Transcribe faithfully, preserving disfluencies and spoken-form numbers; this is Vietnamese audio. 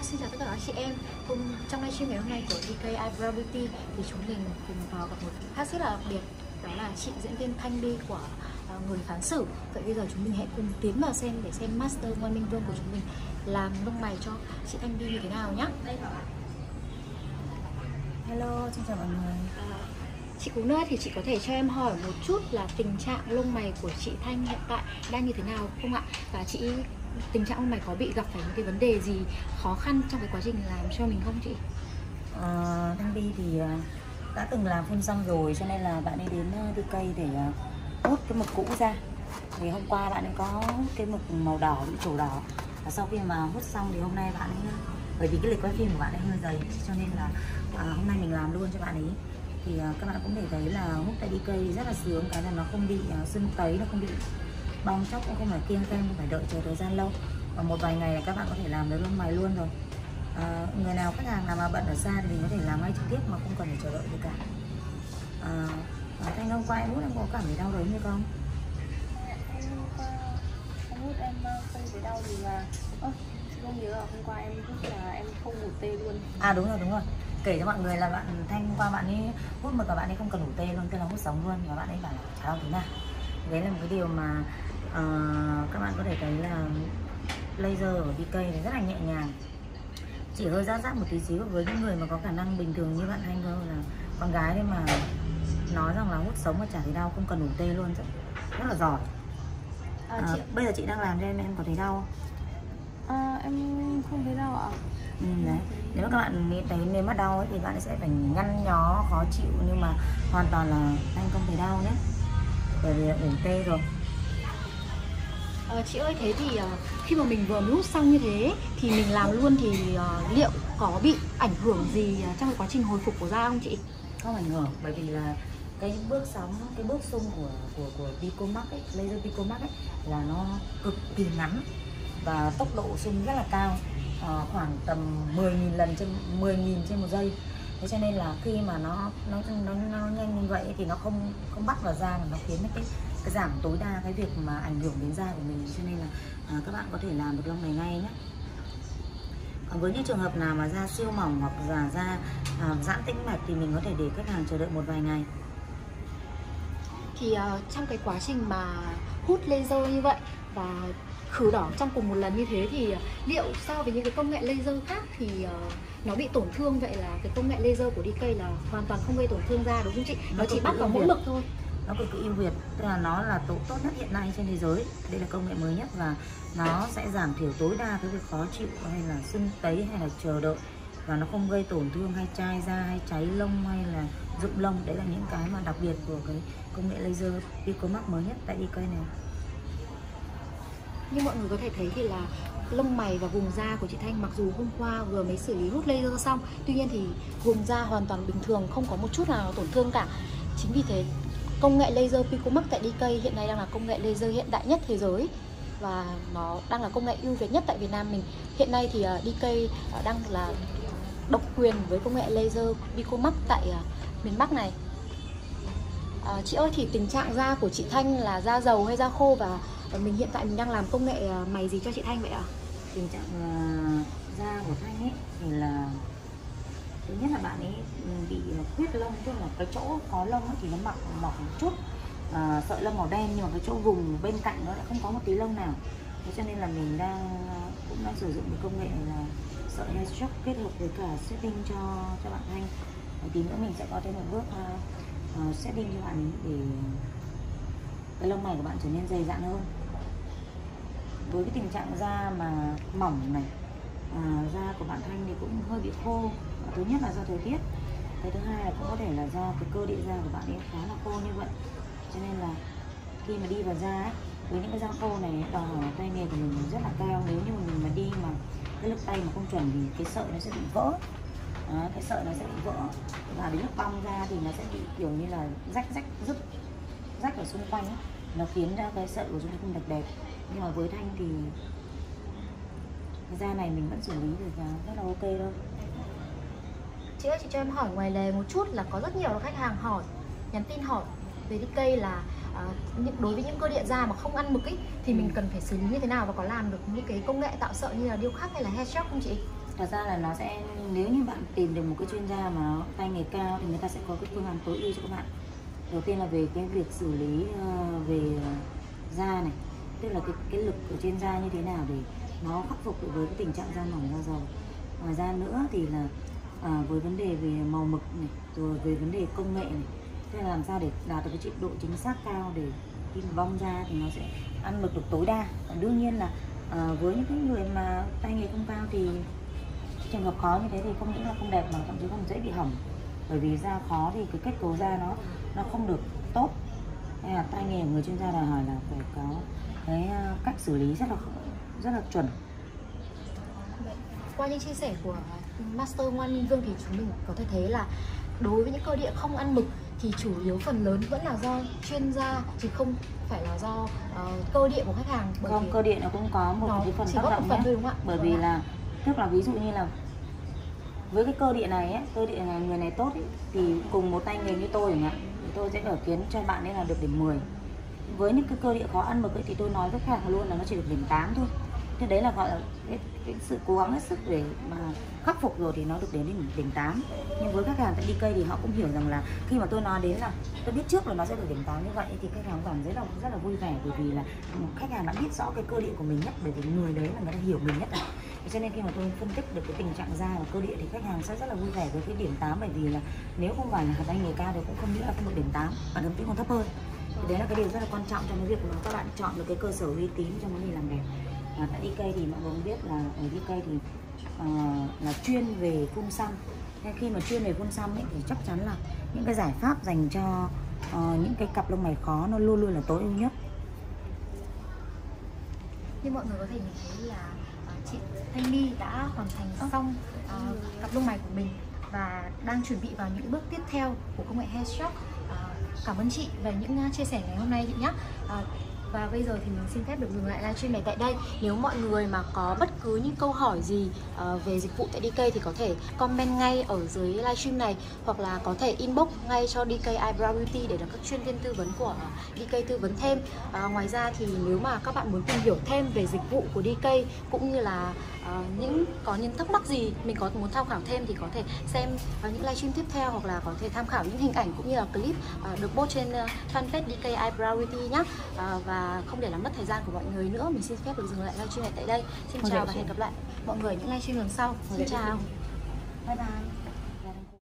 Hello, xin chào tất cả các chị em. Cùng trong livestream ngày hôm nay của đê ca Eyebrows Beauty thì chúng mình cùng vào gặp một khách rất là đặc biệt, đó là chị diễn viên Thanh Bi của uh, Người Phán Xử. Vậy bây giờ chúng mình hãy cùng tiến vào xem để xem Master Ngoan Minh Vương của chúng mình làm lông mày cho chị Thanh Bi như thế nào nhé. Hello, xin chào mọi người. Chị Cú Nơ thì chị có thể cho em hỏi một chút là tình trạng lông mày của chị Thanh hiện tại đang như thế nào không ạ? Và chị tình trạng lông mày có bị gặp phải những cái vấn đề gì khó khăn trong cái quá trình làm cho mình không chị? À, Thanh Bi thì đã từng làm phun xong rồi cho nên là bạn ấy đến đê ca để hút cái mực cũ ra. Thì hôm qua bạn ấy có cái mực màu đỏ bị trổ đỏ, và sau khi mà hút xong thì hôm nay bạn ấy, bởi vì cái lịch quay phim của bạn ấy hơi dày cho nên là à, hôm nay mình làm luôn cho bạn ấy. Thì các bạn cũng để thấy là hút tại đê ca rất là sướng, cái là nó không bị sưng tấy, nó không bị bong chóc, cũng không phải kiêng khem, không phải đợi chờ thời gian lâu, và một vài ngày là các bạn có thể làm được lông mày luôn rồi. À, người nào khách hàng nào mà bận ở xa thì mình có thể làm ngay trực tiếp mà không cần phải chờ đợi gì cả. À, Thanh hôm qua em hút em có cảm thấy đau đớn như không? Hôm qua em hút em không thấy đau gì mà ơ không nhớ, hôm qua em hút là em không ngủ tê luôn. À đúng rồi đúng rồi. Kể cho mọi người là bạn Thanh hôm qua bạn ấy hút mực và bạn ấy không cần ngủ tê luôn, tức là hút sống luôn, và bạn ấy bảo chả đau thế nào. Đấy là một cái điều mà uh, các bạn có thể thấy là laser ở đê ca thì rất là nhẹ nhàng, chỉ hơi rát rát một tí xíu. Với những người mà có khả năng bình thường như bạn Thanh thôi, là con gái đấy mà nói rằng là hút sống mà chả thấy đau, không cần ngủ tê luôn, rất, rất là giỏi. À, uh, chị... Bây giờ chị đang làm cho em, em có thấy đau không? À, em không thấy đau ạ. Ừ, đấy. Nếu mà các bạn thấy nếu mà đau ấy, thì bạn sẽ phải nhăn nhó khó chịu, nhưng mà hoàn toàn là anh không thấy đau nhé, bởi vì ủ tê rồi. À, chị ơi, thế thì khi mà mình vừa hút xong như thế thì mình làm luôn thì uh, liệu có bị ảnh hưởng gì trong cái quá trình hồi phục của da không chị? Không ảnh hưởng, bởi vì là cái bước sóng, cái bước xung của của của PicoMark ấy, laser PicoMark ấy là nó cực kỳ ngắn và tốc độ xung rất là cao. À, khoảng tầm mười nghìn lần trên mười nghìn trên một giây. Thế cho nên là khi mà nó nó nó, nó nhanh như vậy thì nó không không bắt vào da, mà nó khiến cái cái giảm tối đa cái việc mà ảnh hưởng đến da của mình, cho nên là à, các bạn có thể làm được lông này ngay nhé. Còn với những trường hợp nào mà da siêu mỏng hoặc là da à, giãn tĩnh mạch thì mình có thể để khách hàng chờ đợi một vài ngày. Thì uh, trong cái quá trình mà hút laser như vậy và khử đỏ trong cùng một lần như thế thì liệu so với những cái công nghệ laser khác thì uh, nó bị tổn thương, vậy là cái công nghệ laser của đê ca là hoàn toàn không gây tổn thương da đúng không chị? Nó, nó chỉ bắt vào mỗi mực thôi. Nó cực kỳ ưu việt, tức là nó là tốt tốt nhất hiện nay trên thế giới. Đây là công nghệ mới nhất và nó sẽ giảm thiểu tối đa cái việc khó chịu hay là sưng tấy hay là chờ đợi, và nó không gây tổn thương hay chai da hay cháy lông hay là rụng lông. Đấy là những cái mà đặc biệt của cái công nghệ laser PicoMax mới nhất tại đê ca này. Như mọi người có thể thấy thì là lông mày và vùng da của chị Thanh mặc dù hôm qua vừa mới xử lý hút laser xong, tuy nhiên thì vùng da hoàn toàn bình thường, không có một chút nào tổn thương cả. Chính vì thế công nghệ laser PicoMax tại đê ca hiện nay đang là công nghệ laser hiện đại nhất thế giới, và nó đang là công nghệ ưu việt nhất tại Việt Nam mình. Hiện nay thì đê ca đang là độc quyền với công nghệ laser PicoMax tại miền Bắc này. À, chị ơi, thì tình trạng da của chị Thanh là da dầu hay da khô, và mình hiện tại mình đang làm công nghệ mày gì cho chị Thanh vậy ạ? À? Tình trạng uh, da của Thanh ấy thì là thứ nhất là bạn ấy bị khuyết lông, tức là cái chỗ có lông thì nó mọc mọc một chút, uh, sợi lông màu đen, nhưng mà cái chỗ vùng bên cạnh nó lại không có một tí lông nào. Thế cho nên là mình đang cũng đang sử dụng công nghệ là sợi Hairstrokes kết hợp với cả setting cho cho bạn Thanh. Tí nữa mình sẽ có thêm một bước uh, uh, setting cho bạn ấy để cái lông mày của bạn trở nên dày dặn hơn. Với cái tình trạng da mà mỏng này, à, da của bạn Thanh thì cũng hơi bị khô. Thứ nhất là do thời tiết, cái thứ hai là cũng có thể là do cái cơ địa da của bạn ấy khá là khô như vậy, cho nên là khi mà đi vào da ấy, với những cái da khô này đòi hỏi tay nghề của mình rất là cao. Nếu như mình mà đi mà cái lực tay mà không chuẩn thì cái sợi nó sẽ bị vỡ. À, cái sợi nó sẽ bị vỡ và đến lúc bong ra thì nó sẽ bị kiểu như là rách rách rứt rách ở xung quanh ấy. Nó khiến ra cái sợi của chúng ta không đẹp đẹp. Nhưng mà với Thanh thì cái da này mình vẫn xử lý được và rất là ok thôi. Chị ơi, chị cho em hỏi ngoài lề một chút là có rất nhiều khách hàng hỏi, nhắn tin hỏi về đê ca là à, đối với những cơ địa da mà không ăn mực ấy, thì mình cần phải xử lý như thế nào, và có làm được những cái công nghệ tạo sợi như là điêu khắc hay là Hairstrokes không chị? Thật ra là nó sẽ, nếu như bạn tìm được một cái chuyên gia mà nó tay nghề cao thì người ta sẽ có cái phương án tối ưu cho các bạn. Đầu tiên là về cái việc xử lý uh, về da này, tức là cái, cái lực ở trên da như thế nào để nó khắc phục được với cái tình trạng da mỏng, da dầu. Ngoài ra nữa thì là uh, với vấn đề về màu mực này, rồi về vấn đề công nghệ này, tức là làm sao để đạt được cái độ chính xác cao để khi bong ra thì nó sẽ ăn mực được tối đa. Còn đương nhiên là uh, với những cái người mà tay nghề không cao thì trường hợp khó như thế thì không những là không đẹp mà thậm chí còn dễ bị hỏng, bởi vì da khó thì cái kết cấu da nó nó không được tốt. Nên là tay nghề người chuyên gia đòi hỏi là phải có cái cách xử lý rất là rất là chuẩn. Qua những chia sẻ của Master Ngoan Minh Vương thì chúng mình có thể thấy là đối với những cơ địa không ăn mực thì chủ yếu phần lớn vẫn là do chuyên gia chứ không phải là do uh, cơ địa của khách hàng. Bởi không, cơ địa nó cũng có một cái phần tác động nhé, bởi vì là tức là ví dụ như là với cái cơ địa này ấy, cơ địa này người này tốt ấy, thì cùng một tay nghề như tôi chẳng hạn, tôi sẽ ở kiến cho bạn ấy là được điểm mười. Với những cái cơ địa khó ăn mực ấy, thì tôi nói với khách hàng luôn là nó chỉ được điểm tám thôi. Thế đấy là gọi là cái, cái sự cố gắng hết sức để mà khắc phục rồi thì nó được đến điểm, điểm tám. Nhưng với các khách hàng tại đê ca thì họ cũng hiểu rằng là khi mà tôi nói đến là tôi biết trước là nó sẽ được điểm tám như vậy thì khách hàng cảm thấy là rất là vui vẻ, bởi vì là khách hàng đã biết rõ cái cơ địa của mình nhất, bởi vì người đấy là người ta hiểu mình nhất rồi. Cho nên khi mà tôi phân tích được cái tình trạng da và cơ địa thì khách hàng sẽ rất là vui vẻ với cái điểm tám, bởi vì là nếu không phải là tay nghề cao thì cũng không nghĩ là không được điểm tám, và thậm chí còn thấp hơn. Thì đấy là cái điều rất là quan trọng trong cái việc mà các bạn chọn được cái cơ sở uy tín trong vấn đề làm đẹp. À, tại đê ca thì mọi người cũng biết là ở đê ca thì uh, là chuyên về phun xăm. Nên khi mà chuyên về phun xăm ấy, thì chắc chắn là những cái giải pháp dành cho uh, những cái cặp lông mày khó nó luôn luôn là tối ưu nhất. Như mọi người có thể nhìn thấy là chị Thanh Bi đã hoàn thành xong uh, cặp lông mày của mình và đang chuẩn bị vào những bước tiếp theo của công nghệ Hairstrokes. Uh, cảm ơn chị về những chia sẻ ngày hôm nay chị nhé. Uh, và bây giờ thì mình xin phép được dừng lại livestream này tại đây. Nếu mọi người mà có bất cứ những câu hỏi gì uh, về dịch vụ tại đê ca thì có thể comment ngay ở dưới livestream này, hoặc là có thể inbox ngay cho đê ca Eyebrows Beauty để được các chuyên viên tư vấn của đê ca tư vấn thêm. Uh, ngoài ra thì nếu mà các bạn muốn tìm hiểu thêm về dịch vụ của đê ca cũng như là uh, những có những thắc mắc gì mình có muốn tham khảo thêm thì có thể xem uh, những livestream tiếp theo, hoặc là có thể tham khảo những hình ảnh cũng như là clip uh, được post trên uh, fanpage đê ca Eyebrows Beauty nhé. Uh, và Và không để làm mất thời gian của mọi người nữa, mình xin phép được dừng lại livestream này tại đây. Xin chào và hẹn gặp lại mọi người những livestream lần sau. Xin chào. Bye bye.